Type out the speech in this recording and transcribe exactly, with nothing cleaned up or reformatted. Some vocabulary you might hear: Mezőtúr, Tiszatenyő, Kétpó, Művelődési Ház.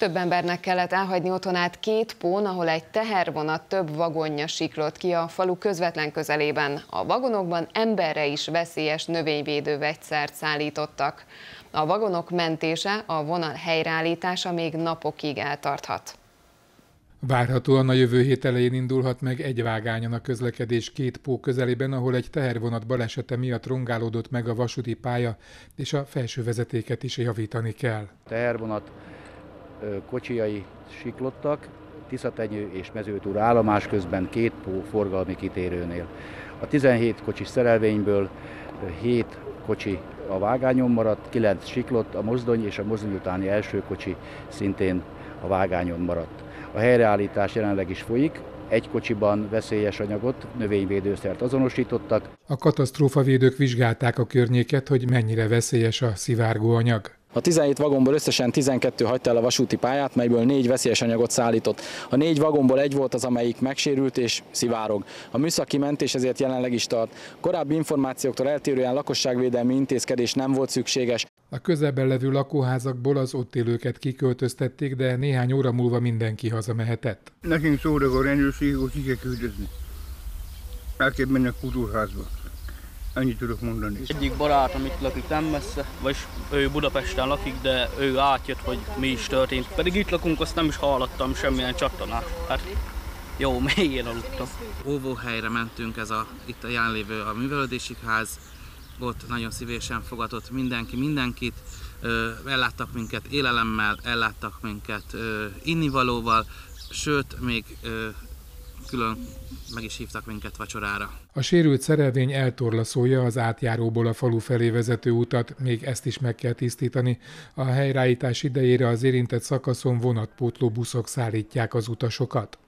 Több embernek kellett elhagyni otthonát Kétpón, ahol egy tehervonat több vagonja siklott ki a falu közvetlen közelében. A vagonokban emberre is veszélyes növényvédő vegyszert szállítottak. A vagonok mentése, a vonal helyreállítása még napokig eltarthat. Várhatóan a jövő hét elején indulhat meg egy vágányon a közlekedés Kétpó közelében, ahol egy tehervonat balesete miatt rongálódott meg a vasúti pálya, és a felső vezetéket is javítani kell. A tehervonat kocsijai siklottak Tiszatenyő és Mezőtúr állomás közben Kétpó forgalmi kitérőnél. A tizenhét kocsis szerelvényből hét kocsi a vágányon maradt, kilenc siklott, a mozdony és a mozdony utáni első kocsi szintén a vágányon maradt. A helyreállítás jelenleg is folyik, egy kocsiban veszélyes anyagot, növényvédőszert azonosítottak. A katasztrófavédők vizsgálták a környéket, hogy mennyire veszélyes a szivárgó anyag. A tizenhét vagonból összesen tizenkettő hagyta el a vasúti pályát, melyből négy veszélyes anyagot szállított. A négy vagonból egy volt az, amelyik megsérült és szivárog. A műszaki mentés ezért jelenleg is tart. Korábbi információktól eltérően lakosságvédelmi intézkedés nem volt szükséges. A közelben levő lakóházakból az ott élőket kiköltöztették, de néhány óra múlva mindenki hazamehetett. Nekünk szóra a rendőrség, hogy ki kell küldözni. El kell menni a kultúrházba. Ennyit tudok mondani. Egyik barátom itt lakik nem messze, vagyis ő Budapesten lakik, de ő átjött, hogy mi is történt. Pedig itt lakunk, azt nem is hallottam semmilyen csattanást. Hát jó, mélyen aludtam. Óvóhelyre mentünk, ez a, itt a jelenlévő a Művelődési Ház. Ott nagyon szívesen fogadott mindenki mindenkit, elláttak minket élelemmel, elláttak minket innivalóval, sőt, még külön meg is hívtak minket vacsorára. A sérült szerelvény eltorlaszolja az átjáróból a falu felé vezető utat, még ezt is meg kell tisztítani. A helyreállítás idejére az érintett szakaszon vonatpótló buszok szállítják az utasokat.